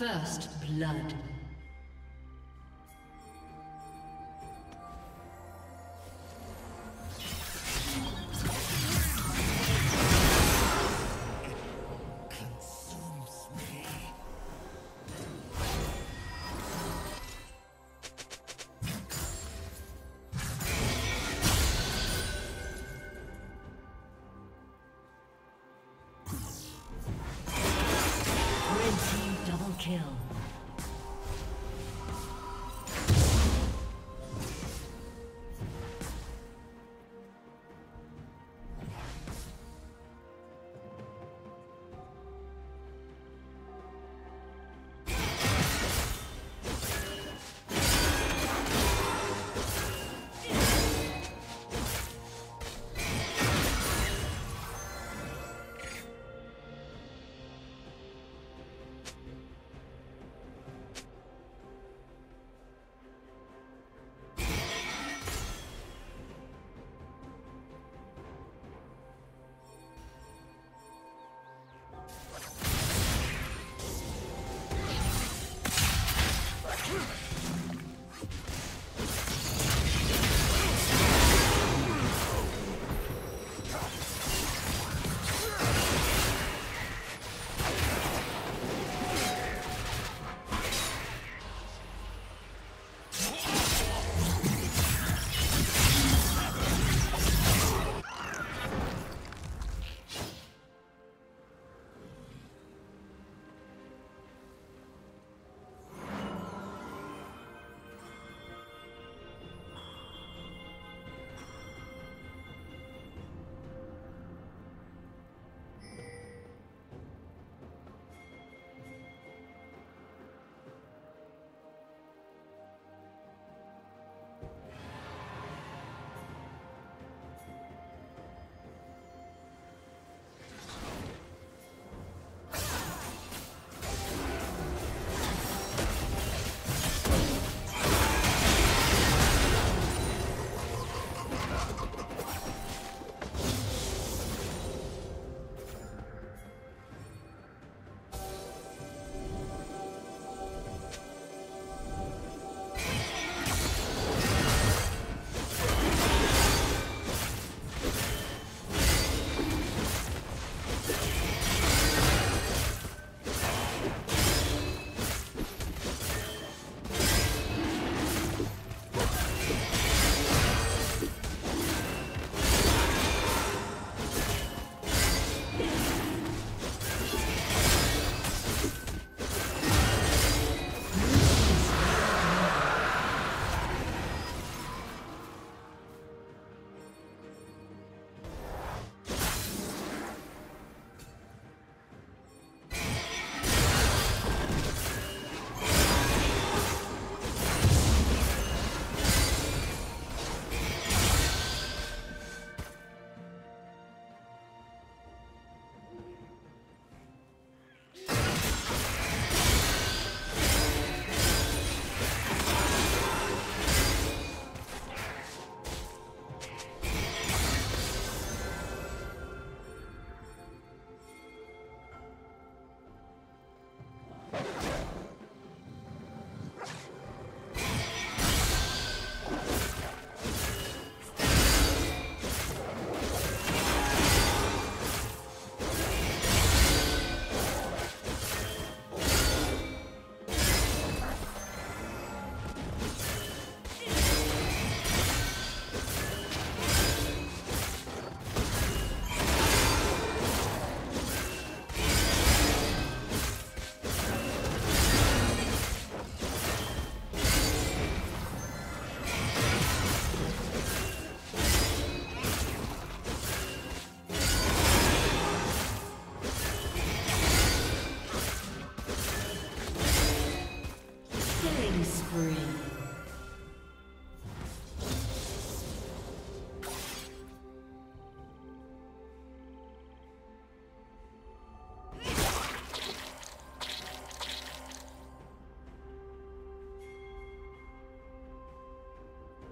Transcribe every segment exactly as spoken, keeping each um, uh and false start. First blood.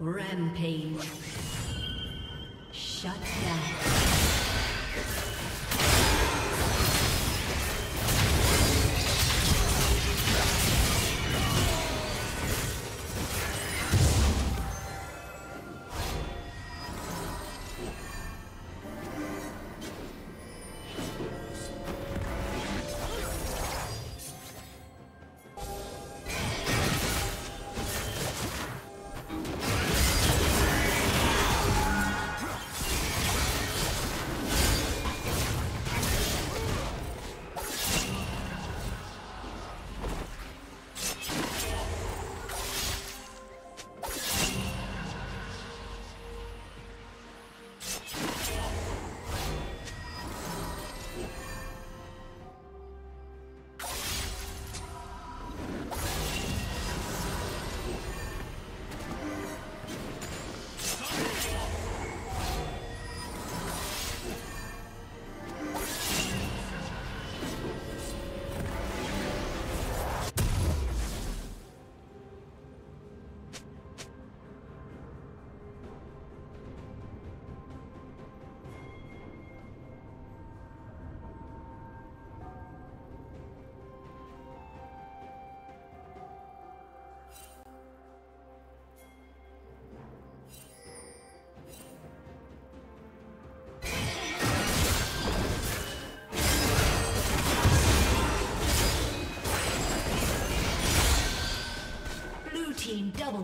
Rampage. Shut down.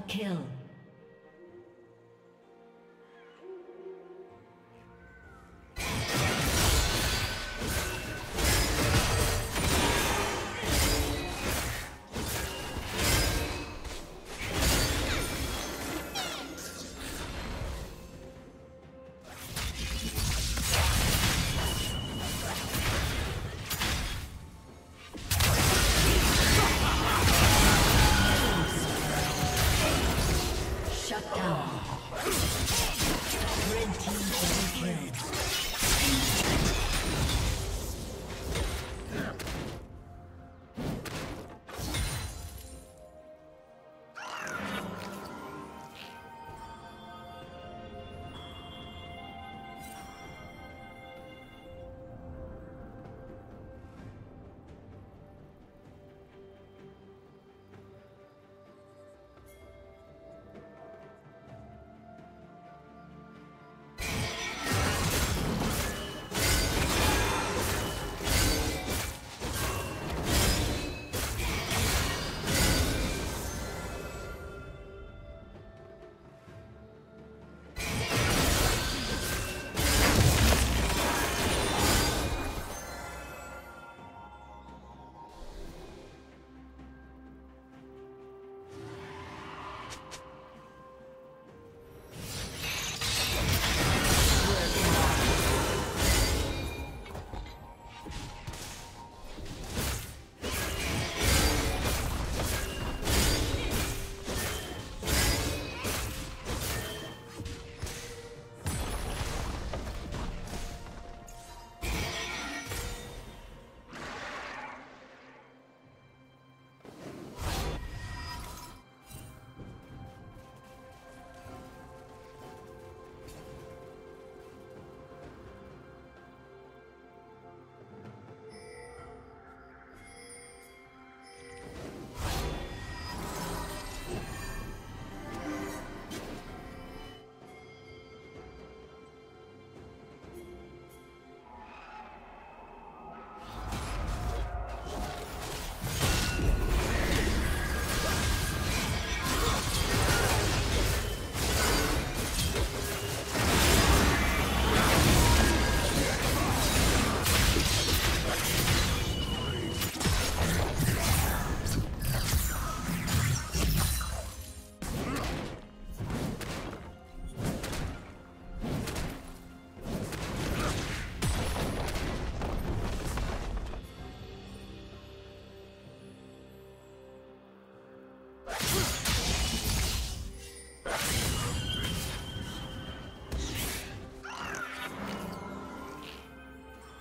kill.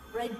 The red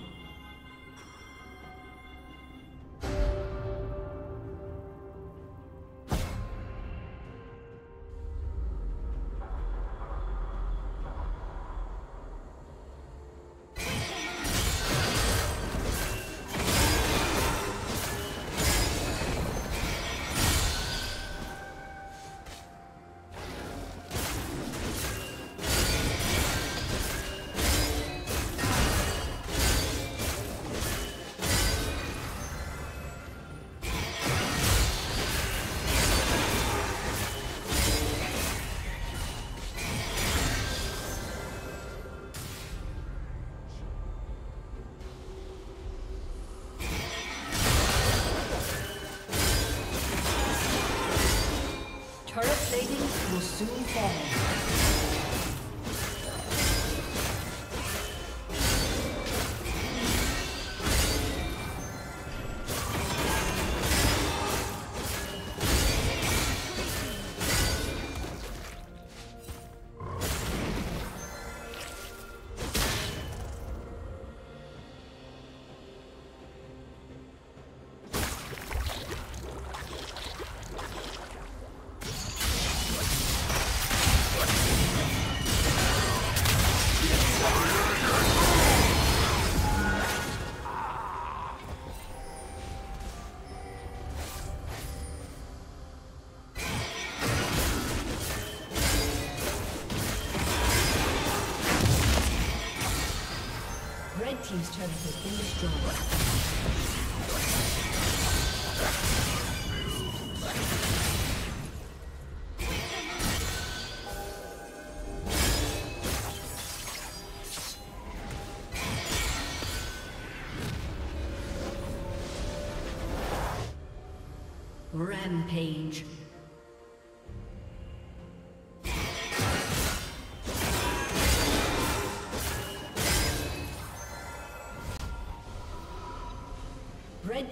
Soon fall. Team's turret has been destroyed. Rampage. Red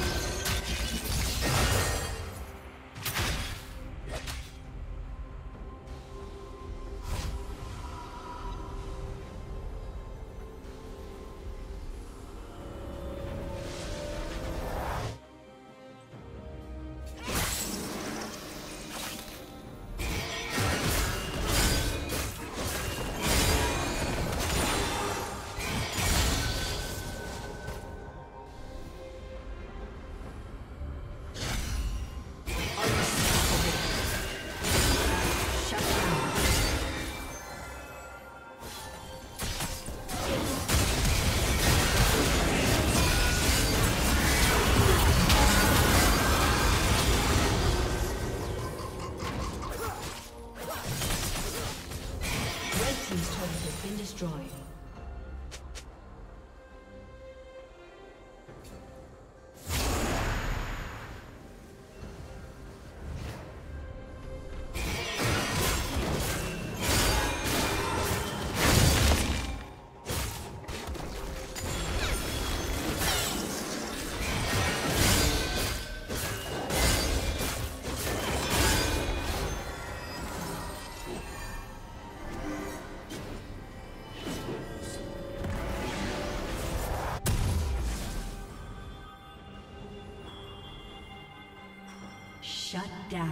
Shut down.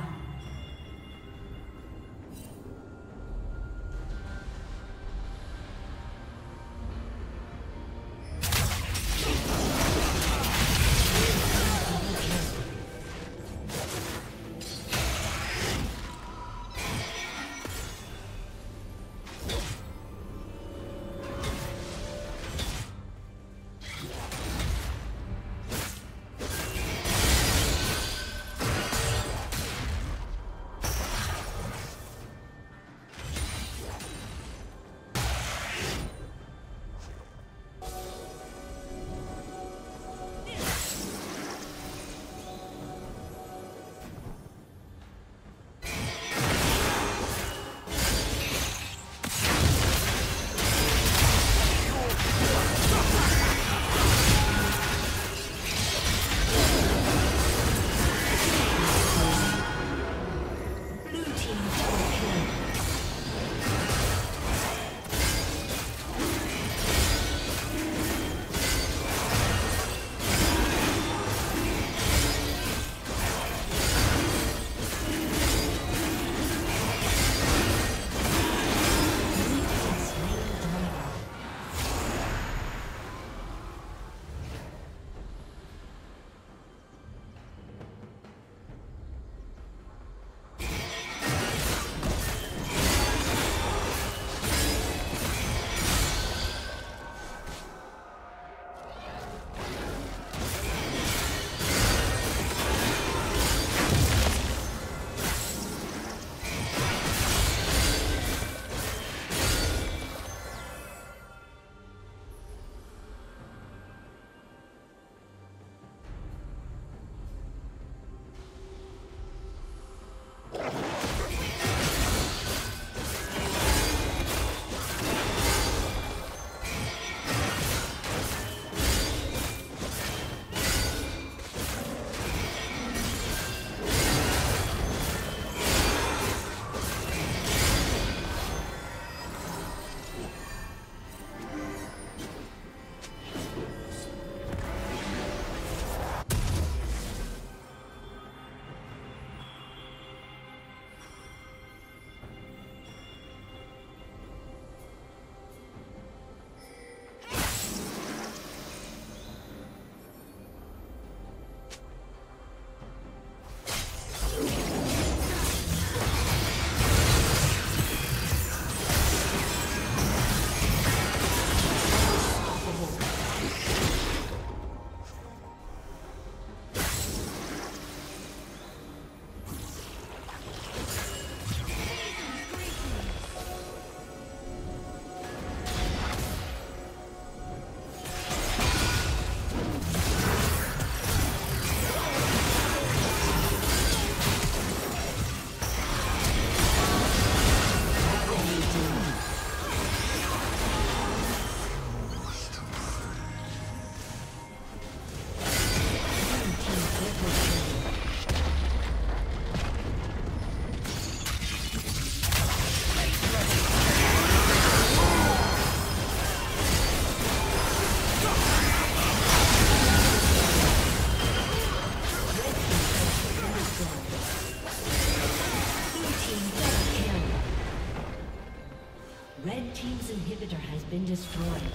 inhibitor has been destroyed.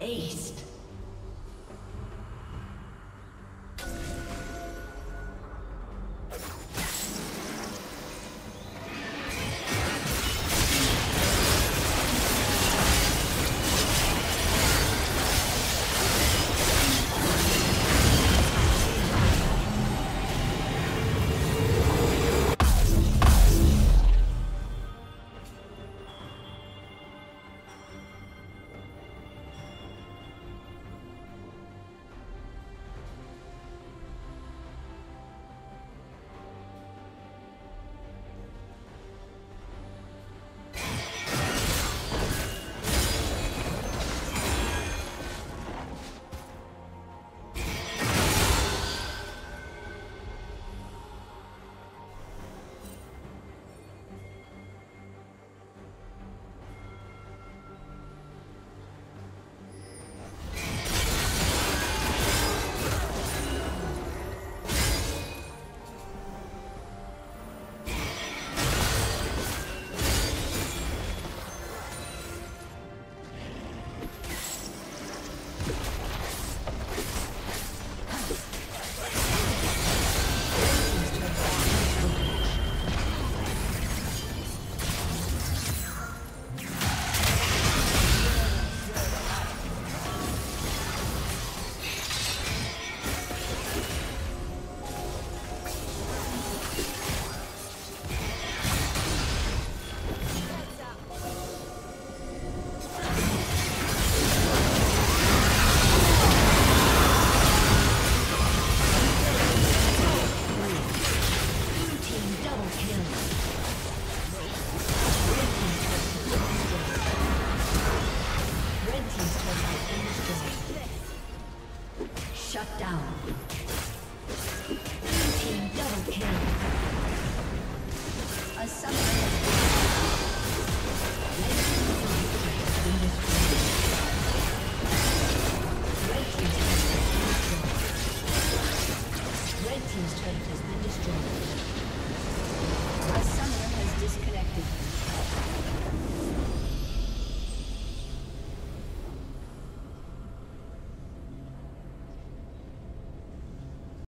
Aced. Some